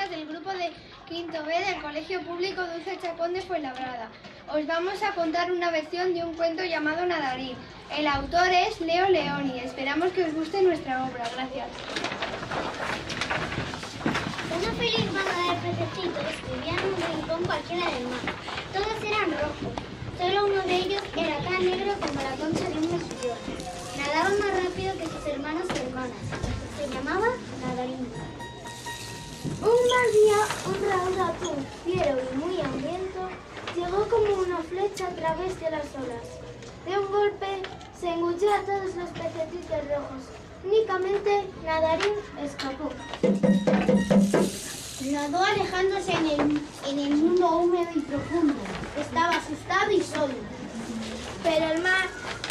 alumnas del grupo de Quinto B del Colegio Público Dulce Chacón de Fuenlabrada. Os vamos a contar una versión de un cuento llamado Nadarín. El autor es Leo Leoni. Esperamos que os guste nuestra obra. Gracias. Una feliz banda de pececitos vivían en un rincón cualquiera del mar. Todos eran rojos. Solo uno de ellos era tan negro como la concha de un mejillón. Nadaba más rápido que sus hermanos y hermanas. Se llamaba Nadarín. Un mal día, un raudal atún, fiero y muy hambriento, llegó como una flecha a través de las olas. De un golpe, se engulló a todos los pececitos rojos. Únicamente, Nadarín escapó. Nadó alejándose en el mundo húmedo y profundo. Estaba asustado y solo. Pero el mar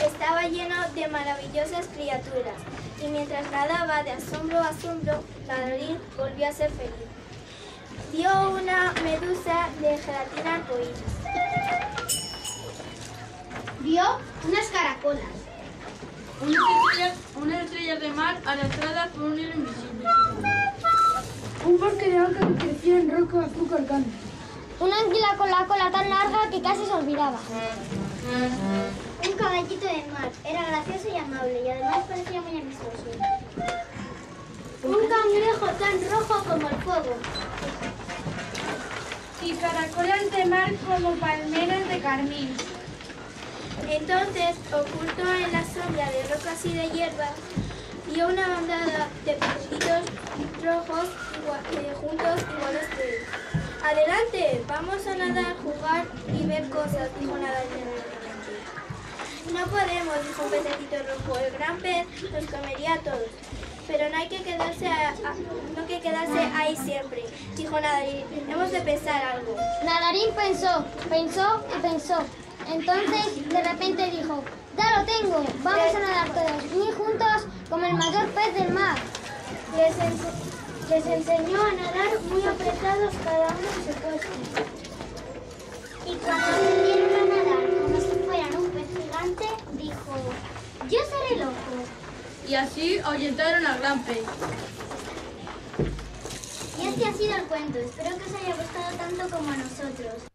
estaba lleno de maravillosas criaturas. Y mientras nadaba de asombro a asombro, Nadarín volvió a ser feliz. Vio una medusa de gelatina arcoíris. Vio unas caracolas. Unas estrellas de mar arrastradas por un hilo invisible. Un bosque de algas que crecía en roca azul carcante. Un águila con la cola tan larga que casi se olvidaba. Un caballito de mar. Era gracioso y amable y además parecía muy amistoso. Un cangrejo tan rojo como el fuego. Y caracolas de mar como palmeras de carmín. Entonces, oculto en la sombra de rocas y de hierbas, vio una bandada de pececitos rojos juntos iguales que él. ¡Adelante! Vamos a nadar, jugar y ver cosas, dijo Nadarín. No podemos, dijo un pececito rojo. El gran pez nos comería a todos. Pero no hay que quedarse, ahí siempre, dijo Nadarín. Hemos de pensar algo. Nadarín pensó. Entonces, de repente dijo, ¡ya lo tengo! Vamos a nadar todos muy juntos como el mayor pez del mar. Les enseñó a nadar muy apretados cada uno en su puesto. Y cuando aprendieron a nadar como si fueran un pez gigante, dijo, ¡yo seré el ojo! Y así ahuyentaron al gran pez. Y este ha sido el cuento. Espero que os haya gustado tanto como a nosotros.